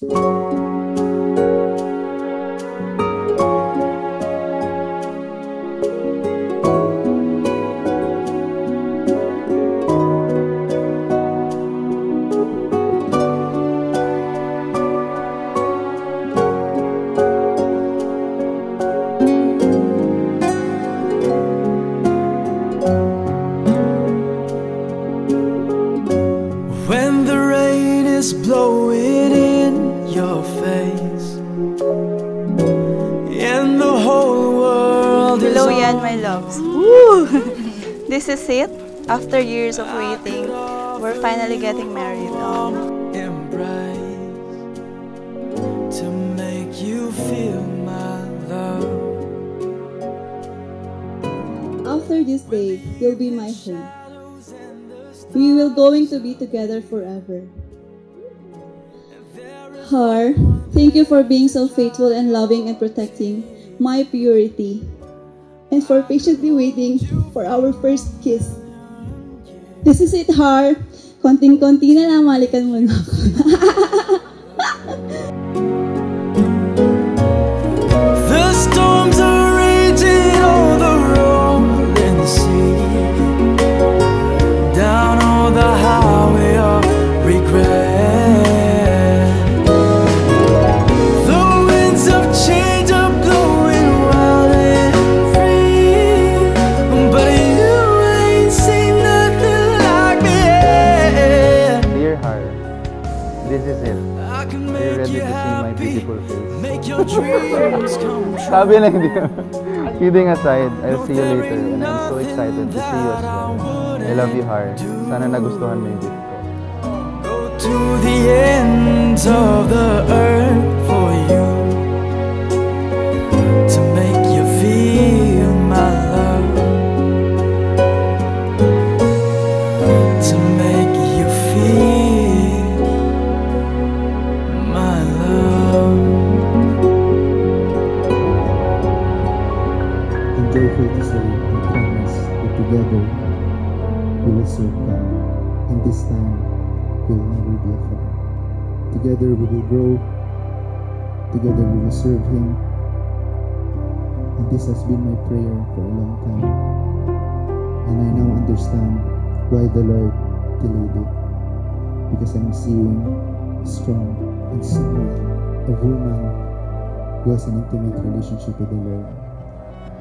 Blow it in your face and the whole world is on. Hello yan, my loves. Woo! This is it. After years of waiting, we're finally getting married. Embrace to make you feel my love. After this day, you'll be my home. We will going to be together forever. Har, thank you for being so faithful and loving and protecting my purity, and for patiently waiting for our first kiss. This is it, Har. Konting-konti na lang, malikan mo na ako. The storms are raging on the rolling sea, down on the highway of regret. Sabi lang din. Kidding aside, I'll see you later and I'm so excited to see you as well. I love you, Har. Sana nagustuhan mo yung gift ko. Go to the ends of the earth for you, to make you feel my love, to make you feel my love. Joyful to say and promise that together we will serve God, and this time we will never be afraid. Together we will grow, together we will serve Him, and this has been my prayer for a long time, and I now understand why the Lord delayed it, because I am seeing a strong and someone, a woman who has an intimate relationship with the Lord.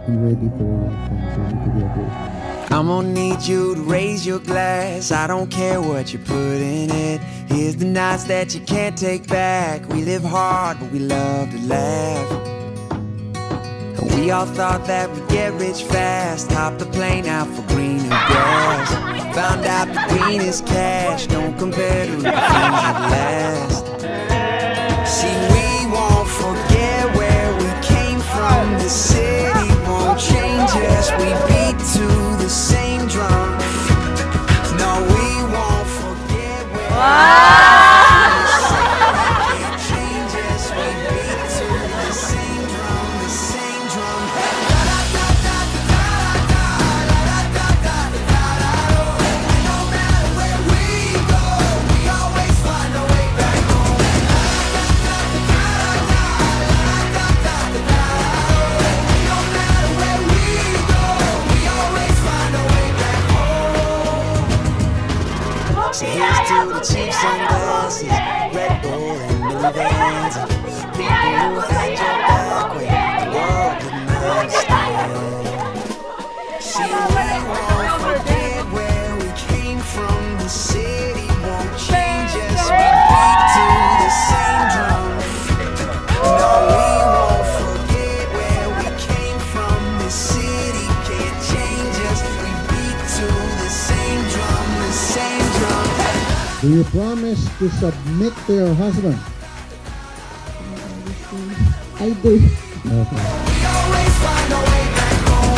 Ready for I'm gonna need you to raise your glass. I don't care what you put in it. Here's the nights that you can't take back. We live hard, but we love to laugh. And we all thought that we'd get rich fast. Hop the plane out for greener grass. Found out the green is cash. Don't compare to the things that last. See, we won't forget where we came from. The city won't change us, we beat to the same drum. No, we won't forget where can't change us, we beat to the same drum, the same drum. No matter where we go, we always find a way back home. Do you promise to submit to your husband? I do. Okay. We always find a way back home.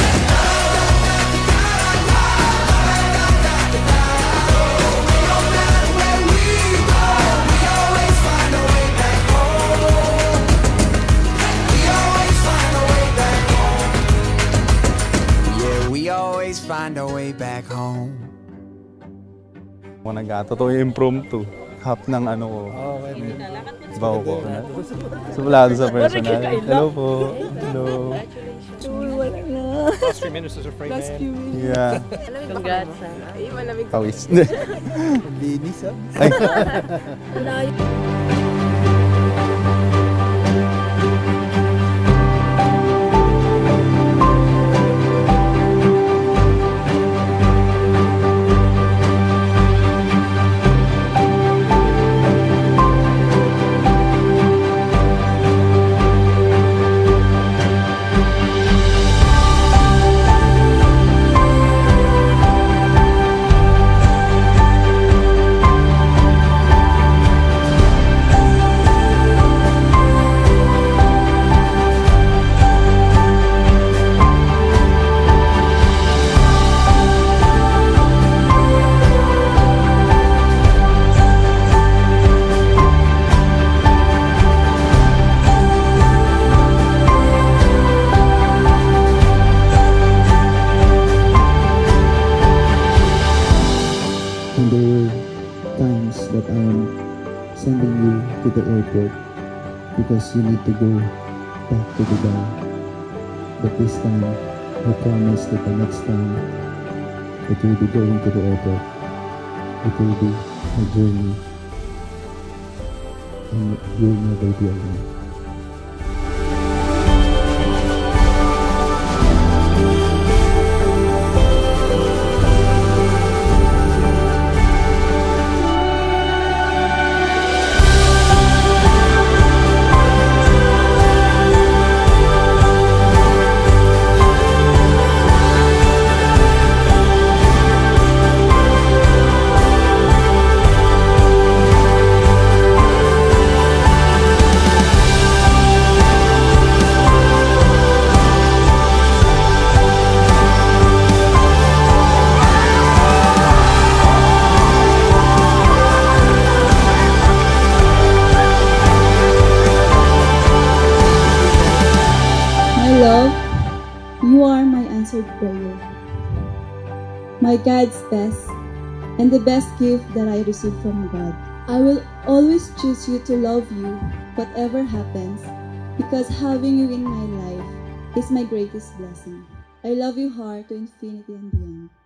No matter where we go, we always find a way back home. We always find a way back home. Yeah, we always find a way back home. Nag-ato to impromptu. Half ng ano ko. Oh, okay. Baho ko. Suplado sa personal. Hello po. Hello. Last few minutes is a free man. Last few minutes. Yeah. Congrats. Ay, malamig. Pawis. Linis ah. That I am sending you to the airport because you need to go back to Dubai. But this time, I promise that the next time that you will be going to the airport, it will be a journey and you'll never be alone. You are my answered prayer, my God's best, and the best gift that I receive from God. I will always choose you to love you, whatever happens, because having you in my life is my greatest blessing. I love you, heart, to infinity and beyond.